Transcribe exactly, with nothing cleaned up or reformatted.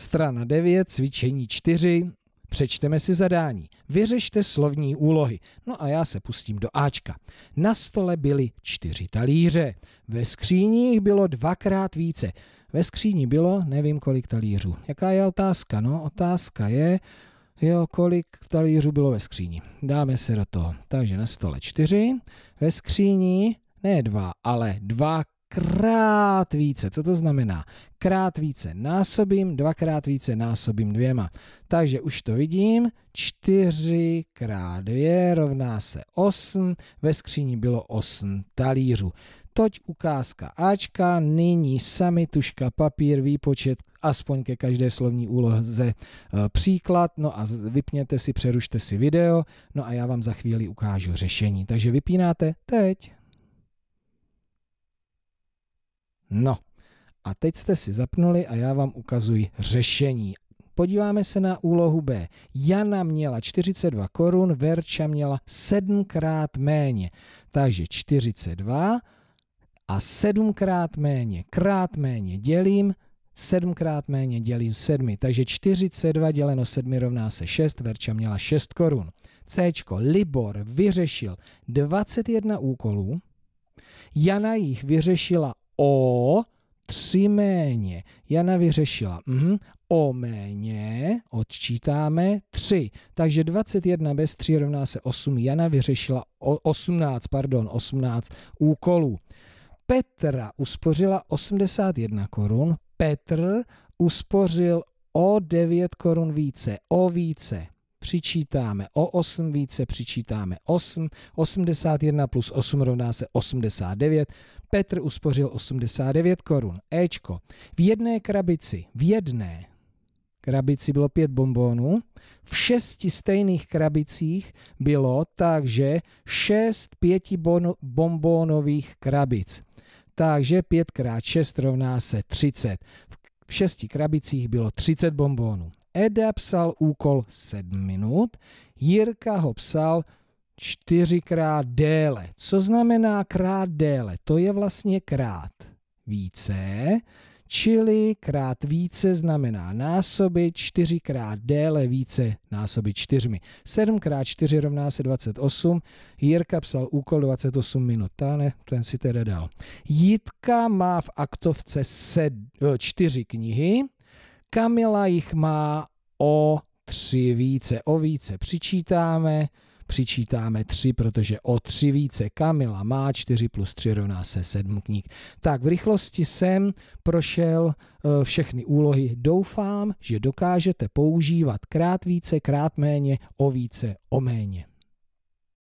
Strana devět, cvičení čtyři. Přečteme si zadání. Vyřešte slovní úlohy. No a já se pustím do Ačka. Na stole byly čtyři talíře. Ve skříních bylo dvakrát více. Ve skříni bylo, nevím kolik talířů. Jaká je otázka? No, otázka je, jo, kolik talířů bylo ve skříni. Dáme se do toho. Takže na stole čtyři. Ve skříni, ne dva, ale dva krát více. Co to znamená? Krát více násobím, dvakrát více násobím dvěma. Takže už to vidím. čtyři krát dvě rovná se osm. Ve skříni bylo osm talířů. Toť ukázka Ačka, nyní sami tužka, papír, výpočet, aspoň ke každé slovní úloze příklad. No a vypněte si, přerušte si video, no a já vám za chvíli ukážu řešení. Takže vypínáte teď. No, a teď jste si zapnuli a já vám ukazuji řešení. Podíváme se na úlohu B. Jana měla čtyřicet dva korun, Verča měla sedmkrát méně. Takže čtyřicet dva a sedmkrát méně, krát méně dělím, sedmkrát méně dělím sedmi. Takže čtyřicet dva děleno sedmi rovná se šest, Verča měla šest korun. Cčko, Libor vyřešil dvacet jedna úkolů, Jana jich vyřešila o tři méně. Jana vyřešila mm, o méně, odčítáme tři. Takže dvacet jedna bez tří rovná se osm. Jana vyřešila osmnáct, pardon, osmnáct úkolů. Petra uspořila osmdesát jedna korun. Petr uspořil o devět korun více, o více. Přičítáme o osm, více přičítáme osm, osmdesát jedna plus osm rovná se osmdesát devět, Petr uspořil osmdesát devět korun. Ečko, v jedné krabici, v jedné krabici bylo pět bonbónů, v šesti stejných krabicích bylo takže šest pěti bonbónových krabic, takže pět krát šest rovná se třicet, v šesti krabicích bylo třicet bonbónů. Eda psal úkol sedm minut, Jirka ho psal čtyřikrát déle. Co znamená krát déle? To je vlastně krát více, čili krát více znamená násobit, čtyřikrát déle více násobit čtyřmi. sedm krát čtyři rovná se dvacet osm, Jirka psal úkol dvacet osm minut. Ta ne, ten si teda dal. Jitka má v aktovce čtyři knihy, Kamila jich má o tři více. O více přičítáme, přičítáme tři, protože o tři více Kamila má čtyři plus tři rovná se sedm knih. Tak v rychlosti jsem prošel všechny úlohy. Doufám, že dokážete používat krát více, krát méně, o více, o méně.